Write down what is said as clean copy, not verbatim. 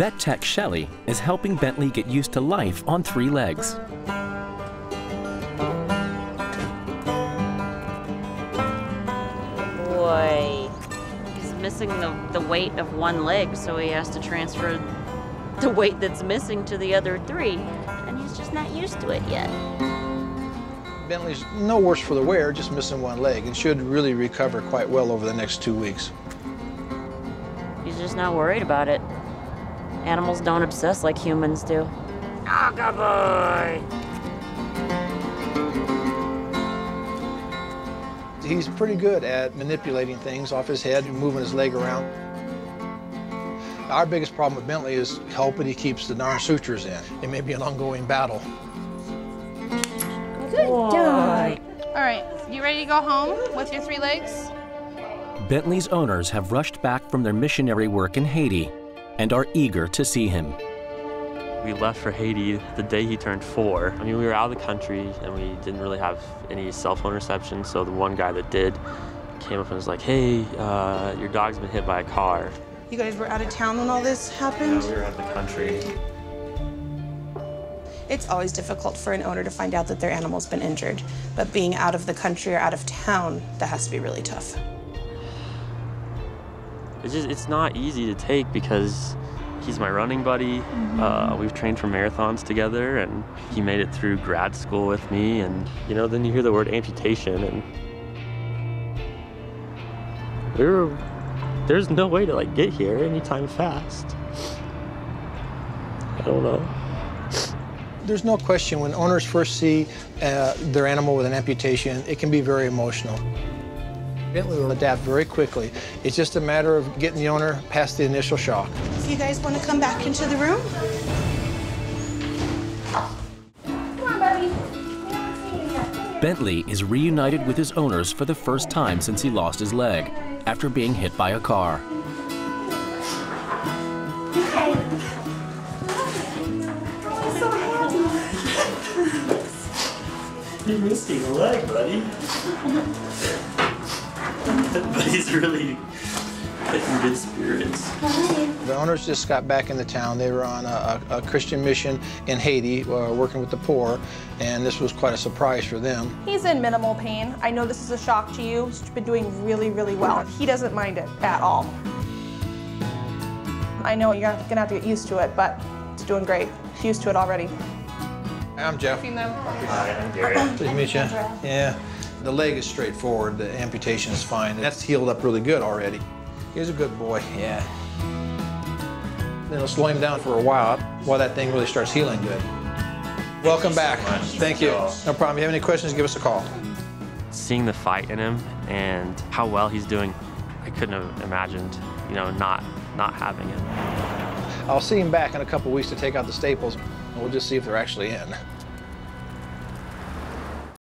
Vet tech Shelley is helping Bentley get used to life on three legs. Boy, he's missing the weight of one leg, so he has to transfer the weight that's missing to the other three, and he's just not used to it yet. Bentley's no worse for the wear, just missing one leg, and should really recover quite well over the next 2 weeks. He's just not worried about it. Animals don't obsess like humans do. Oh, good boy! He's pretty good at manipulating things off his head and moving his leg around. Our biggest problem with Bentley is helping he keeps the darn sutures in. It may be an ongoing battle. Good job. All right, you ready to go home with your three legs? Bentley's owners have rushed back from their missionary work in Haiti and are eager to see him. We left for Haiti the day he turned 4. I mean, we were out of the country and we didn't really have any cell phone reception, so the one guy that did came up and was like, hey, your dog's been hit by a car. You guys were out of town when all this happened? Yeah, we were out of the country. It's always difficult for an owner to find out that their animal's been injured, but being out of the country or out of town, that has to be really tough. It's not easy to take because he's my running buddy. Mm-hmm. We've trained for marathons together, and he made it through grad school with me, and you know, then you hear the word amputation, and there's no way to like get here anytime fast. I don't know. There's no question when owners first see their animal with an amputation, it can be very emotional. Bentley will adapt very quickly. It's just a matter of getting the owner past the initial shock. If you guys want to come back into the room. Come on, buddy. Bentley is reunited with his owners for the first time since he lost his leg after being hit by a car. You're missing a leg, buddy. But he's really in good spirits. The owners just got back into town. They were on a Christian mission in Haiti, working with the poor, and this was quite a surprise for them. He's in minimal pain. I know this is a shock to you. He's been doing really, really well. He doesn't mind it at all. I know you're going to have to get used to it, but he's doing great. He's used to it already. I'm Jeff. Hi, I'm Gary. Pleased to meet you. Yeah. The leg is straightforward. The amputation is fine. That's healed up really good already. He's a good boy. Yeah. It'll slow him down for a while that thing really starts healing good. Welcome back. Thank you. No problem. If you have any questions, give us a call. Seeing the fight in him and how well he's doing, I couldn't have imagined, you know, not having him. I'll see him back in a couple weeks to take out the staples. We'll just see if they're actually in.